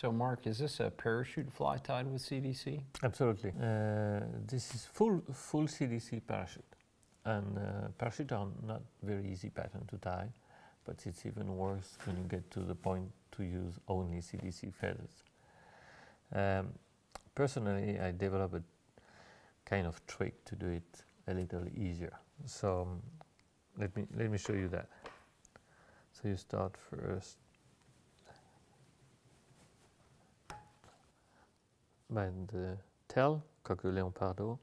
So Mark, is this a parachute fly tied with CDC? Absolutely. This is full CDC parachute. And parachute are not very easy pattern to tie, but it's even worse when you get to the point to use only CDC feathers. Personally, I developed a kind of trick to do it a little easier. So let me show you that. So you start first by the tail, coque de leopardo.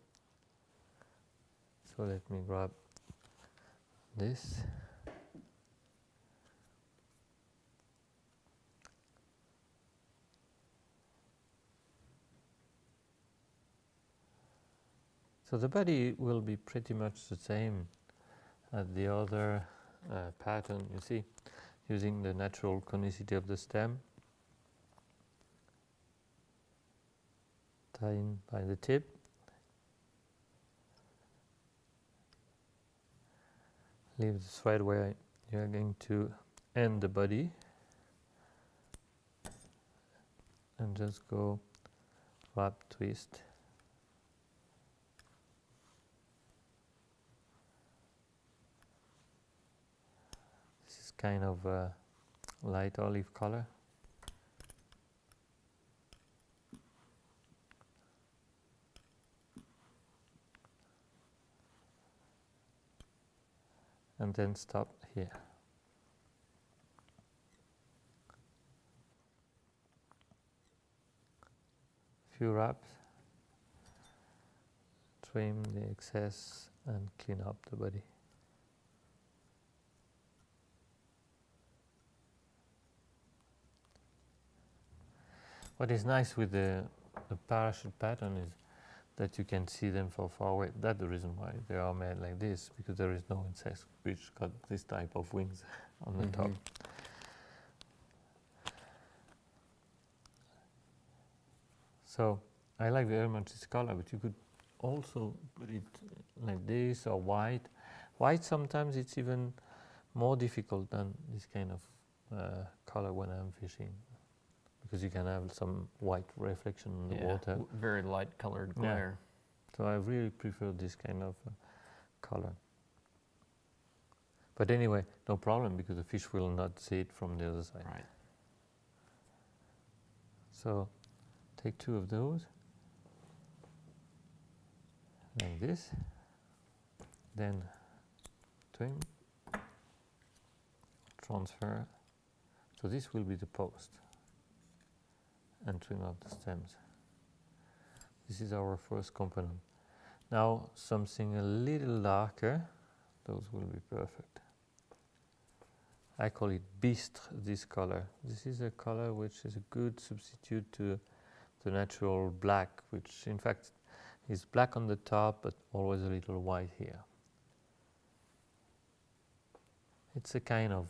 So let me grab this. So the body will be pretty much the same as the other pattern, you see, using the natural conicity of the stem, tying by the tip, leave the thread where you are going to end the body, and just go wrap, twist. Kind of a light olive color. And then stop here. Few wraps, trim the excess and clean up the body. What is nice with the parachute pattern is that you can see them from far away. That's the reason why they are made like this, because there is no insect which got this type of wings on the top. So I like very much this color, but you could also put it like this or white. White sometimes it's even more difficult than this kind of color when I'm fishing, because you can have some white reflection in the water. Very light colored glare. So I really prefer this kind of color. But anyway, no problem, because the fish will not see it from the other side. Right. So take two of those, like this, then trim, transfer. So this will be the post, and trim up the stems. This is our first component. Now something a little darker, those will be perfect. I call it Bistre, this color. This is a color which is a good substitute to the natural black, which in fact is black on the top, but always a little white here. It's a kind of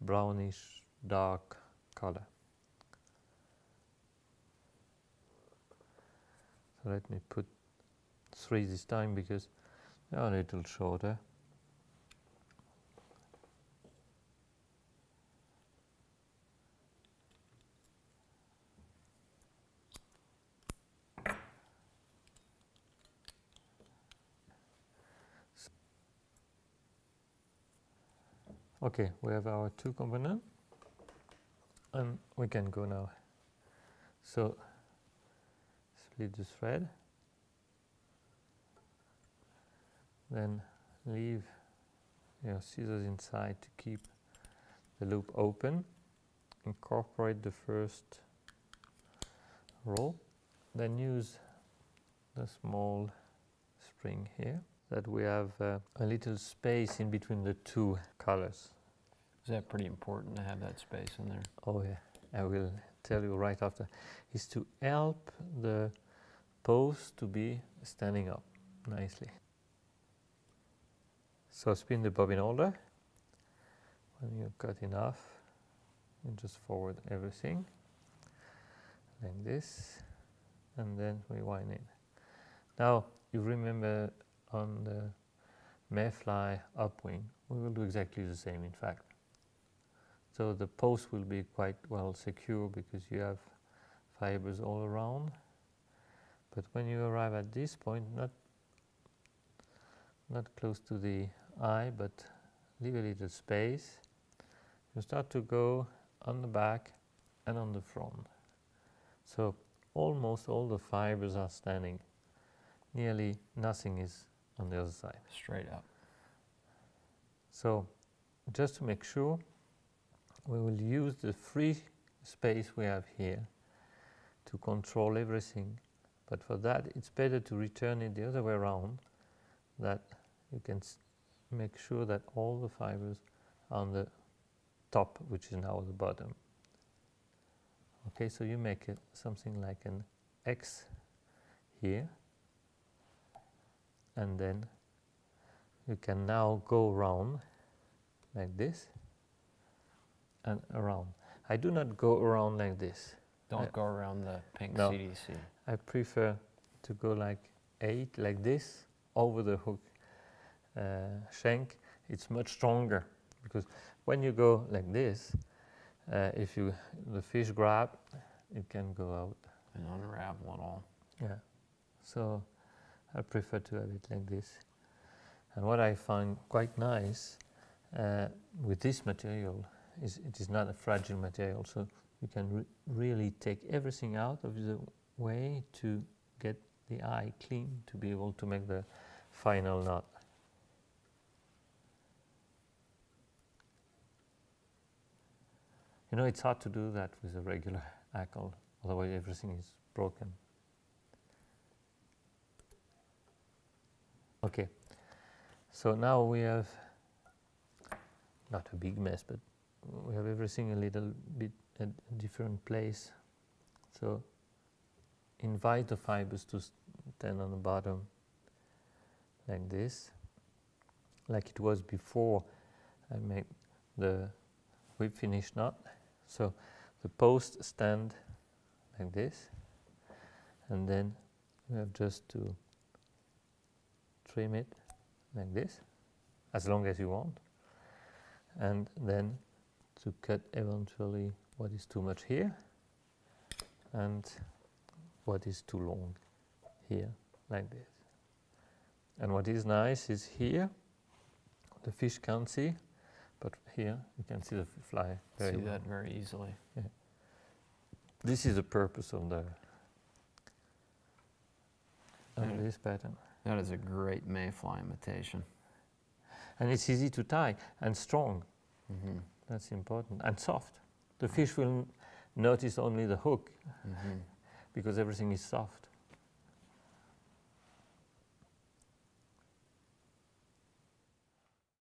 brownish dark color. Let me put three this time because they are a little shorter. Okay, we have our two components and we can go now. So split the thread, then leave your scissors inside to keep the loop open, incorporate the first roll, then use the small spring here, that we have a little space in between the two colors. Is that pretty important to have that space in there? Oh yeah, I will tell you right after. Is to help the post to be standing up nicely. So spin the bobbin holder. When you've got enough, you just forward everything like this, and then rewind it. Now you remember on the Mayfly upwing, we will do exactly the same in fact. So the post will be quite well secure because you have fibers all around. But when you arrive at this point, not close to the eye, but leave a little space, you start to go on the back and on the front. So almost all the fibers are standing. Nearly nothing is on the other side. Straight up. So just to make sure, we will use the free space we have here to control everything. But for that, it's better to return it the other way around, that you can make sure that all the fibers are on the top, which is now the bottom. Okay, so you make it something like an X here, and then you can now go round like this and around. I do not go around like this. Don't go around the pink no. CDC. I prefer to go like 8, like this, over the hook shank. It's much stronger, because when you go like this, if you the fish grab, it can go out and unravel it all. Yeah, so I prefer to have it like this. And what I find quite nice with this material is it is not a fragile material, so you can really take everything out of the way to get the eye clean to be able to make the final knot. You know, it's hard to do that with a regular hackle, otherwise everything is broken. Okay, so now we have not a big mess, but we have everything a little bit at a different place. So invite the fibers to stand on the bottom like this, like it was before I made the whip finish knot. So the posts stand like this, and then we have just to trim it like this, as long as you want, and then to cut eventually what is too much here and what is too long here, like this. And what is nice is here, the fish can't see, but here you can see the fly very well. See that very easily. Yeah. This is the purpose of this pattern. That is a great mayfly imitation. And it's easy to tie and strong. Mm-hmm. That's important. And soft. The fish will notice only the hook because everything is soft.